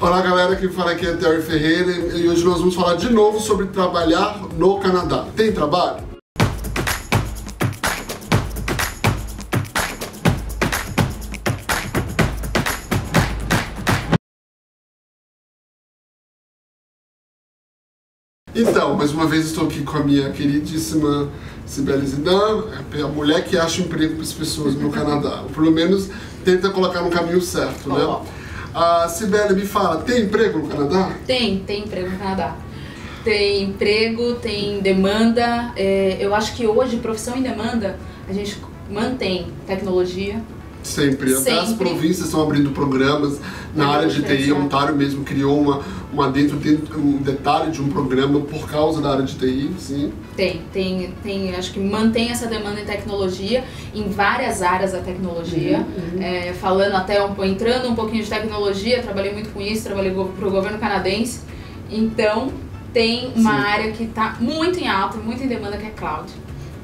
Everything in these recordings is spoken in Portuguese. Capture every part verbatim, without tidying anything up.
Olá galera, quem fala aqui é Terry Ferreira e hoje nós vamos falar de novo sobre trabalhar no Canadá. Tem trabalho? Então, mais uma vez estou aqui com a minha queridíssima Cybele Zidane, a mulher que acha emprego para as pessoas no Canadá, ou pelo menos tenta colocar no caminho certo, né? A Cybele me fala, tem emprego no Canadá? Tem, tem emprego no Canadá. Tem emprego, tem demanda. É, eu acho que hoje, profissão em demanda, a gente mantém tecnologia. Sempre. Até Sempre. As províncias estão abrindo programas na área de T I. Ontário mesmo criou uma, uma dentro, dentro, um detalhe de um programa por causa da área de T I, sim. Tem, tem, tem. Acho que mantém essa demanda em tecnologia, em várias áreas da tecnologia. Uhum. É, falando até, um, entrando um pouquinho de tecnologia, trabalhei muito com isso, trabalhei para o governo canadense. Então, tem uma sim. área que está muito em alta, muito em demanda, que é cloud.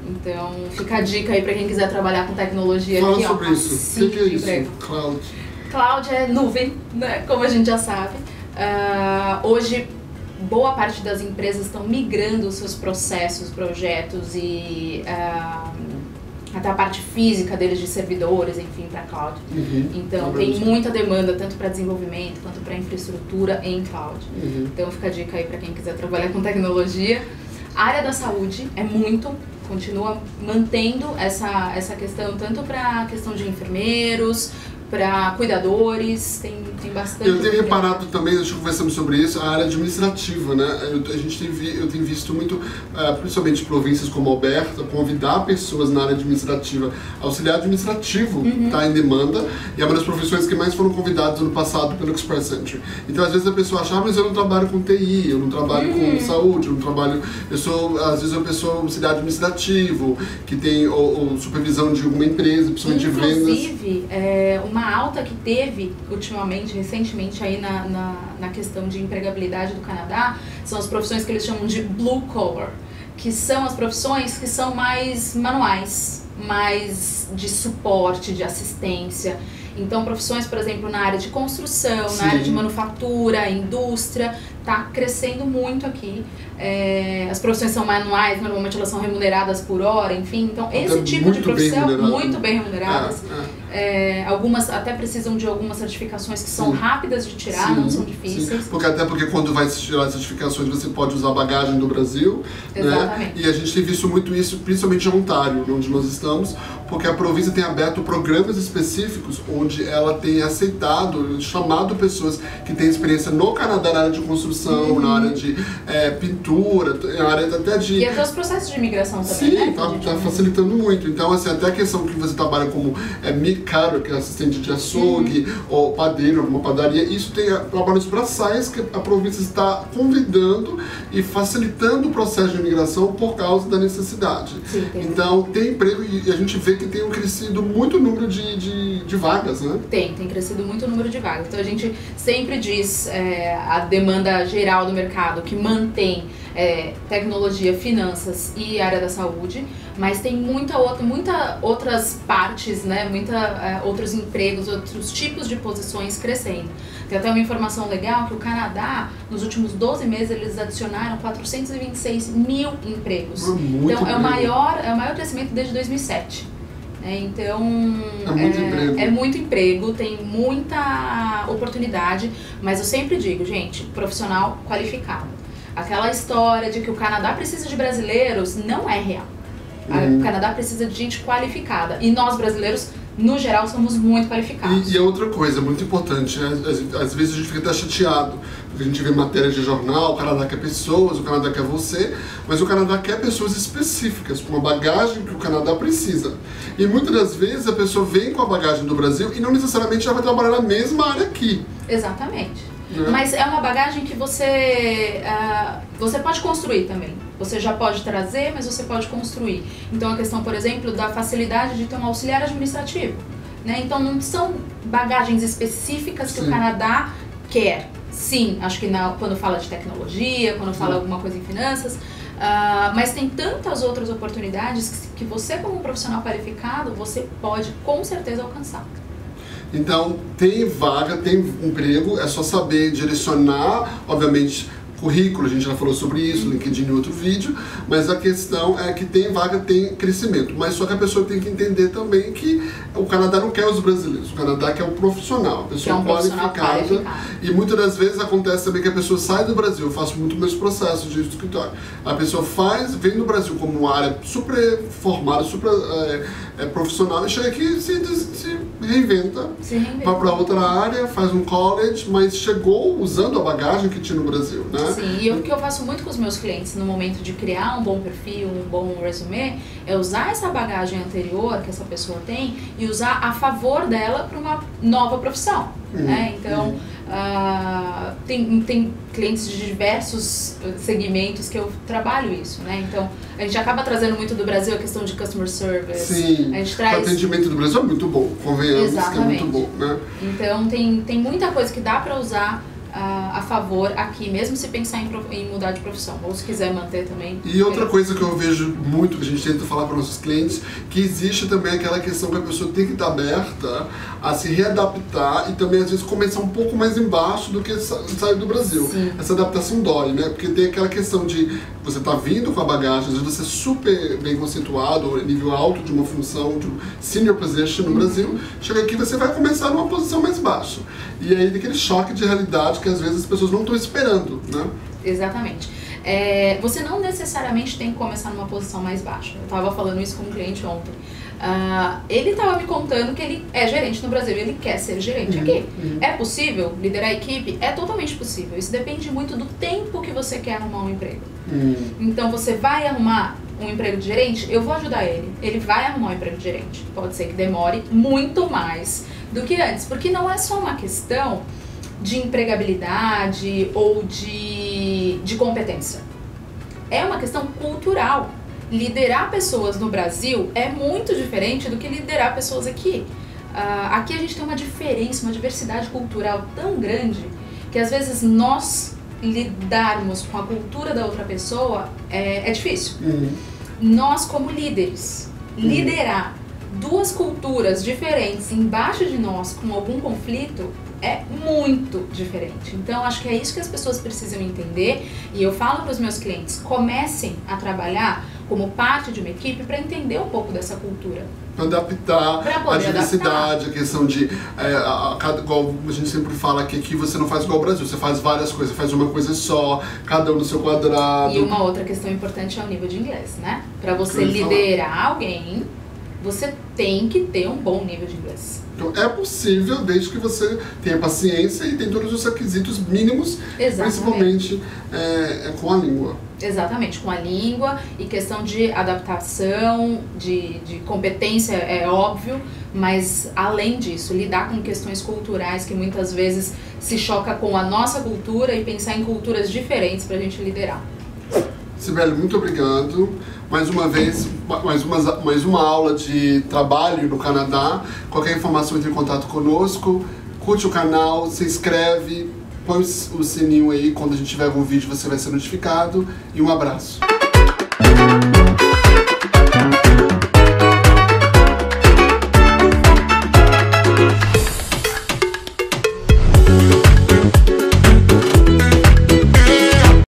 Então, fica a dica aí para quem quiser trabalhar com tecnologia. Fala aqui, ó. Sobre isso. O que é isso? Cloud. Cloud é nuvem, né? Como a gente já sabe. Uh, hoje, boa parte das empresas estão migrando os seus processos, projetos e uh, até a parte física deles de servidores, enfim, para cloud. Uhum. Então, tem muita demanda, tanto para desenvolvimento quanto para infraestrutura em cloud. Uhum. Então, fica a dica aí para quem quiser trabalhar com tecnologia. A área da saúde é muito... continua mantendo essa, essa questão, tanto para a questão de enfermeiros, para cuidadores, tem, tem bastante... Eu tenho reparado também, nós conversamos sobre isso, a área administrativa, né? Eu, a gente tem vi, eu tenho visto muito, uh, principalmente províncias como Alberta, convidar pessoas na área administrativa. Auxiliar administrativo está uhum. em demanda e é uma das profissões que mais foram convidadas no passado pelo Express Entry. Então, às vezes a pessoa acha, ah, mas eu não trabalho com T I, eu não trabalho uhum. com saúde, eu não trabalho... Eu sou, às vezes, uma pessoa auxiliar administrativo, que tem ou, ou supervisão de alguma empresa, principalmente vendas. Inclusive, é uma Uma alta que teve ultimamente, recentemente, aí na, na, na questão de empregabilidade do Canadá, são as profissões que eles chamam de blue collar, que são as profissões que são mais manuais, mais de suporte, de assistência. Então, profissões, por exemplo, na área de construção, sim. na área de manufatura, indústria, está crescendo muito aqui. É, as profissões são manuais, normalmente elas são remuneradas por hora, enfim. Então, até esse tipo de profissão, bem muito bem remuneradas. É, é. É, algumas até precisam de algumas certificações que são sim. rápidas de tirar, sim, não são difíceis. Sim. Porque até porque quando vai tirar as certificações, você pode usar bagagem do Brasil. Né? E a gente tem visto muito isso, principalmente em Ontário, onde nós estamos, porque a província tem aberto programas específicos onde ela tem aceitado, chamado pessoas que têm experiência no Canadá na área de construção, Uhum. na área de é, pintura, na área até de... E até os processos de imigração também, sim, né? Sim, tá, tá facilitando muito. Então, assim, até a questão que você trabalha como é, Mikaro, que é assistente de açougue, uhum. ou padeiro, alguma padaria, isso tem trabalhos braçais que a província está convidando e facilitando o processo de imigração por causa da necessidade. Sim, tem. Então, tem emprego e a gente vê que tem um crescido muito número de, de, de vagas, né? Tem, tem crescido muito o número de vagas. Então, a gente sempre diz é, a demanda geral do mercado, que mantém é, tecnologia, finanças e área da saúde, mas tem muita outra, muita outras partes, né? Muita, é, outros empregos, outros tipos de posições crescendo. Tem até uma informação legal que o Canadá, nos últimos doze meses, eles adicionaram quatrocentos e vinte e seis mil empregos. Muito então, é o, maior, é o maior crescimento desde dois mil e sete. Então, é muito, é, emprego. é muito emprego, tem muita oportunidade, mas eu sempre digo, gente, profissional qualificado. Aquela história de que o Canadá precisa de brasileiros não é real. Hum. O Canadá precisa de gente qualificada e nós brasileiros, no geral, somos muito qualificados. E, e outra coisa muito importante, às, às vezes a gente fica até chateado, a gente vê matérias de jornal, o Canadá quer pessoas, o Canadá quer você, mas o Canadá quer pessoas específicas, com a bagagem que o Canadá precisa. E muitas das vezes a pessoa vem com a bagagem do Brasil e não necessariamente ela vai trabalhar na mesma área aqui. Exatamente. Né? Mas é uma bagagem que você, uh, você pode construir também. Você já pode trazer, mas você pode construir. Então a questão, por exemplo, da facilidade de ter um auxiliar administrativo. Né? Então não são bagagens específicas que sim. o Canadá quer. Sim, acho que na, quando fala de tecnologia, quando fala alguma coisa em finanças, uh, mas tem tantas outras oportunidades que, que você como profissional qualificado, você pode com certeza alcançar. Então, tem vaga, tem emprego, é só saber direcionar, obviamente, currículo, a gente já falou sobre isso, LinkedIn em outro vídeo, mas a questão é que tem vaga, tem crescimento, mas só que a pessoa tem que entender também que o Canadá não quer os brasileiros, o Canadá quer o profissional, a pessoa é um qualificada, profissional qualificado. E muitas das vezes acontece também que a pessoa sai do Brasil, eu faço muito meus processos de escritório, a pessoa faz, vem do Brasil como uma área super formada, super é, é, profissional e chega aqui e se, se reinventa, vai para outra área, faz um college, mas chegou usando a bagagem que tinha no Brasil, né? Sim, e o que eu faço muito com os meus clientes no momento de criar um bom perfil, um bom resumê, é usar essa bagagem anterior que essa pessoa tem e usar a favor dela para uma nova profissão, hum, né? Então, hum. uh, tem, tem clientes de diversos segmentos que eu trabalho isso, né? Então, a gente acaba trazendo muito do Brasil a questão de customer service. Sim, a gente traz... o atendimento do Brasil é muito bom, convenhamos, exatamente, que é muito bom, né? Então, tem, tem muita coisa que dá para usar a favor aqui, mesmo se pensar em, em mudar de profissão, ou se quiser manter também. E outra coisa que eu vejo muito, que a gente tenta falar para nossos clientes, que existe também aquela questão que a pessoa tem que estar aberta a se readaptar e também às vezes começar um pouco mais embaixo do que sair do Brasil. Sim. Essa adaptação dói, né? Porque tem aquela questão de você tá vindo com a bagagem, às vezes você é super bem conceituado, ou nível alto de uma função, de um senior position no Brasil, chega aqui você vai começar numa posição mais baixa. E aí tem aquele choque de realidade que às vezes as pessoas não estão esperando, né? Exatamente. É, você não necessariamente tem que começar numa posição mais baixa. Eu estava falando isso com um cliente ontem. Uh, ele estava me contando que ele é gerente no Brasil, ele quer ser gerente uhum, aqui. Uhum. É possível liderar a equipe? É totalmente possível. Isso depende muito do tempo que você quer arrumar um emprego. Uhum. Então você vai arrumar um emprego de gerente, eu vou ajudar ele. Ele vai arrumar um emprego de gerente. Pode ser que demore muito mais do que antes, porque não é só uma questão de empregabilidade ou de, de competência. É uma questão cultural. Liderar pessoas no Brasil é muito diferente do que liderar pessoas aqui. Uh, aqui a gente tem uma diferença, uma diversidade cultural tão grande que às vezes nós lidarmos com a cultura da outra pessoa é, é difícil. Uhum. Nós, como líderes, uhum, liderar duas culturas diferentes embaixo de nós com algum conflito é muito diferente. Então acho que é isso que as pessoas precisam entender e eu falo para os meus clientes, comecem a trabalhar como parte de uma equipe para entender um pouco dessa cultura. Adaptar a diversidade, adaptar. A questão de, é, a, a, igual a gente sempre fala que aqui você não faz igual ao Brasil, você faz várias coisas, faz uma coisa só, cada um no seu quadrado. E uma outra questão importante é o nível de inglês, né? Para você liderar falar. alguém, você tem que ter um bom nível de inglês. Então é possível, desde que você tenha paciência e tenha todos os requisitos mínimos, exatamente, principalmente é, com a língua. Exatamente, com a língua e questão de adaptação, de, de competência é óbvio, mas além disso, lidar com questões culturais que muitas vezes se choca com a nossa cultura e pensar em culturas diferentes para a gente liderar. Cybele, muito obrigado. Mais uma vez, mais uma, mais uma aula de trabalho no Canadá. Qualquer informação, entre em contato conosco. Curte o canal, se inscreve, põe o sininho aí. Quando a gente tiver algum vídeo, você vai ser notificado. E um abraço.